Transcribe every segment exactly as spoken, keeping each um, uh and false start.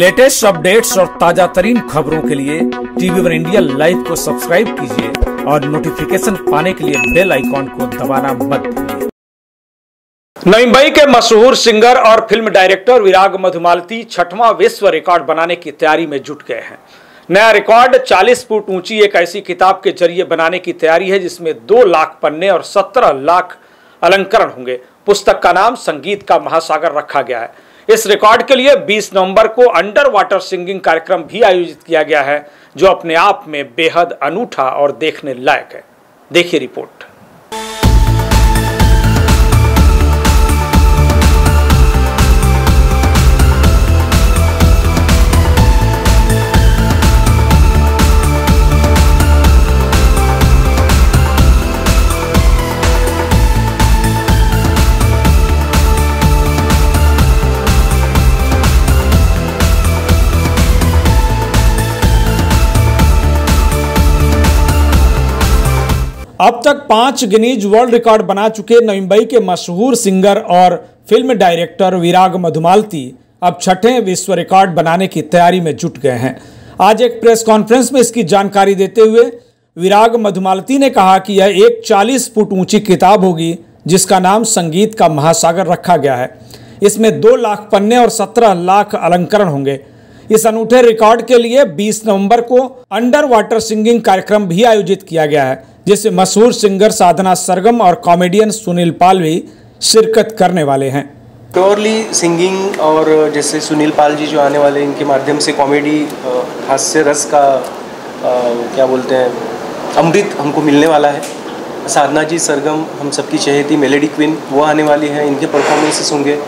Latest updates और ताजा तरीन खबरों के लिए टीवी वन इंडिया लाइव को सब्सक्राइब कीजिए और नोटिफिकेशन पाने के लिए बेल आइकॉन को दबाना मत भूलिए। मुंबई के मशहूर सिंगर और फिल्म डायरेक्टर विराग मधुमालती छठवां विश्व रिकॉर्ड बनाने की तैयारी में जुट गए हैं। नया रिकॉर्ड चालीस फुट ऊंची एक ऐसी किताब के जरिए बनाने की तैयारी है जिसमें दो लाख पन्ने और सत्रह लाख अलंकरण होंगे। पुस्तक का नाम संगीत का महासागर रखा गया है। इस रिकॉर्ड के लिए बीस नवंबर को अंडर वाटर सिंगिंग कार्यक्रम भी आयोजित किया गया है, जो अपने आप में बेहद अनूठा और देखने लायक है। देखिए रिपोर्ट। अब तक पांच गिनीज वर्ल्ड रिकॉर्ड बना चुके मुंबई के मशहूर सिंगर और फिल्म डायरेक्टर विराग मधुमालती अब छठे विश्व रिकॉर्ड बनाने की तैयारी में जुट गए हैं। आज एक प्रेस कॉन्फ्रेंस में इसकी जानकारी देते हुए विराग मधुमालती ने कहा कि यह एक चालीस फुट ऊंची किताब होगी जिसका नाम संगीत का महासागर रखा गया है। इसमें दो लाख पन्ने और सत्रह लाख अलंकरण होंगे। इस अनूठे रिकॉर्ड के लिए बीस नवंबर को अंडर वाटर सिंगिंग कार्यक्रम भी आयोजित किया गया है, जिससे मशहूर सिंगर साधना सरगम और कॉमेडियन सुनील पाल भी शिरकत करने वाले हैं। प्योरली सिंगिंग और जैसे सुनील पाल जी जो आने वाले, इनके माध्यम से कॉमेडी, हास्य रस का आ, क्या बोलते हैं, अमृत हमको मिलने वाला है। साधना जी सरगम हम सबकी चहेती मेलेडी क्वीन, वो आने वाली है। इनके परफॉर्मेंसेस होंगे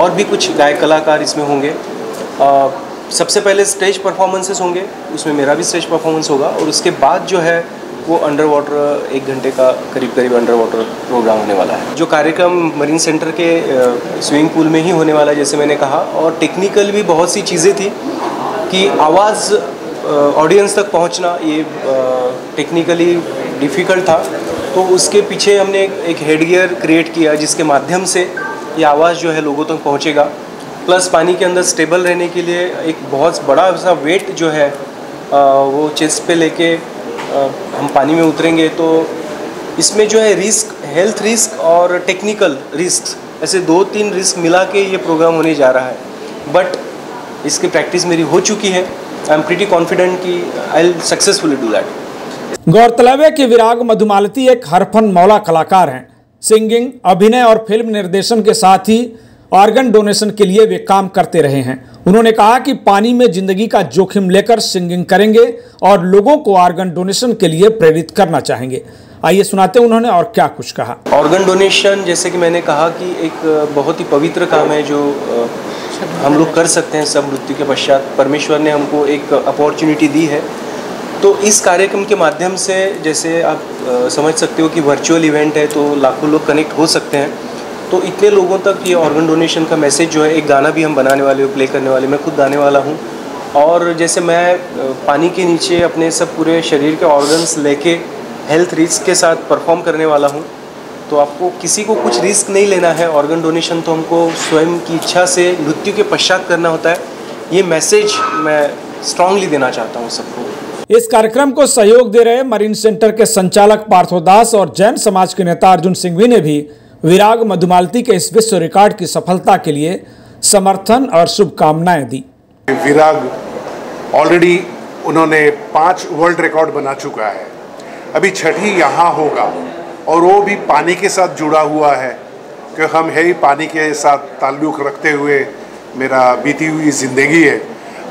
और भी कुछ गायक कलाकार इसमें होंगे। आ, सबसे पहले स्टेज परफॉर्मेंसेस होंगे, उसमें मेरा भी स्टेज परफॉर्मेंस होगा और उसके बाद जो है वो अंडर वाटर एक घंटे का करीब करीब अंडर वाटर प्रोग्राम होने वाला है। जो कार्यक्रम मरीन सेंटर के स्विमिंग पूल में ही होने वाला है, जैसे मैंने कहा। और टेक्निकल भी बहुत सी चीज़ें थी कि आवाज़ ऑडियंस तक पहुंचना, ये टेक्निकली डिफ़िकल्ट था, तो उसके पीछे हमने एक हेडगियर क्रिएट किया जिसके माध्यम से ये आवाज़ जो है लोगों तक पहुँचेगा। प्लस पानी के अंदर स्टेबल रहने के लिए एक बहुत बड़ा सा वेट जो है आ, वो चेस्ट पे लेके आ, हम पानी में उतरेंगे, तो इसमें जो है रिस्क, हेल्थ रिस्क और टेक्निकल रिस्क, ऐसे दो तीन रिस्क मिला के ये प्रोग्राम होने जा रहा है। बट इसकी प्रैक्टिस मेरी हो चुकी है। आई एम प्रीटी कॉन्फिडेंट कि I will successfully do that. गौरतलब है कि विराग मधुमालती एक हरफन मौला कलाकार हैं। सिंगिंग, अभिनय और फिल्म निर्देशन के साथ ही ऑर्गन डोनेशन के लिए वे काम करते रहे हैं। उन्होंने कहा कि पानी में जिंदगी का जोखिम लेकर सिंगिंग करेंगे और लोगों को ऑर्गन डोनेशन के लिए प्रेरित करना चाहेंगे। आइए सुनाते हैं उन्होंने और क्या कुछ कहा। ऑर्गन डोनेशन, जैसे कि मैंने कहा कि एक बहुत ही पवित्र काम है जो हम लोग कर सकते हैं। सब मृत्यु के पश्चात परमेश्वर ने हमको एक अपॉर्चुनिटी दी है, तो इस कार्यक्रम के माध्यम से, जैसे आप समझ सकते हो कि वर्चुअल इवेंट है तो लाखों लोग कनेक्ट हो सकते हैं, तो इतने लोगों तक ये ऑर्गन डोनेशन का मैसेज जो है, एक गाना भी हम बनाने वाले हो, प्ले करने वाले, मैं खुद गाने वाला हूँ। और जैसे मैं पानी के नीचे अपने सब पूरे शरीर के ऑर्गन्स लेके हेल्थ रिस्क के साथ परफॉर्म करने वाला हूँ, तो आपको किसी को कुछ रिस्क नहीं लेना है। ऑर्गन डोनेशन तो हमको स्वयं की इच्छा से मृत्यु के पश्चात करना होता है। ये मैसेज मैं स्ट्रांगली देना चाहता हूँ सबको। इस कार्यक्रम को सहयोग दे रहे मरीन सेंटर के संचालक पार्थव दास और जैन समाज के नेता अर्जुन सिंघवी ने भी विराग मधुमालती के इस विश्व रिकॉर्ड की सफलता के लिए समर्थन और शुभकामनाएं दी। विराग ऑलरेडी उन्होंने पांच वर्ल्ड रिकॉर्ड बना चुका है, अभी छठी यहाँ होगा और वो भी पानी के साथ जुड़ा हुआ है, क्योंकि हम है ही पानी के साथ ताल्लुक़ रखते हुए मेरा बीती हुई जिंदगी है।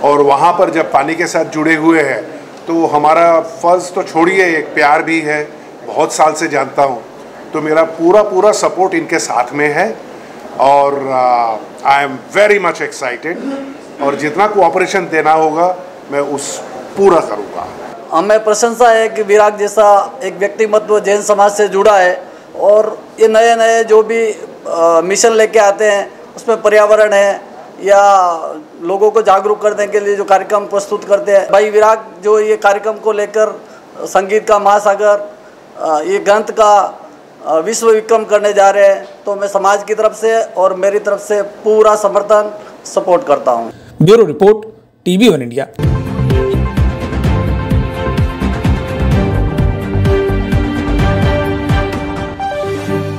और वहाँ पर जब पानी के साथ जुड़े हुए हैं तो हमारा फर्ज तो छोड़िए, एक प्यार भी है, बहुत साल से जानता हूँ, तो मेरा पूरा पूरा सपोर्ट इनके साथ में है। और I am very much excited और जितना कोऑपरेशन देना होगा मैं उस पूरा करूँगा। हमें प्रशंसा है कि विराग जैसा एक व्यक्तिमत्व जैन समाज से जुड़ा है और ये नए नए जो भी आ, मिशन लेके आते हैं, उसमें पर्यावरण है या लोगों को जागरूक करने के लिए जो कार्यक्रम प्रस्तुत करते हैं। भाई विराग जो ये कार्यक्रम को लेकर संगीत का महासागर, ये ग्रंथ का विश्व विक्रम करने जा रहे हैं, तो मैं समाज की तरफ से और मेरी तरफ से पूरा समर्थन सपोर्ट करता हूं। Bureau report TV one India.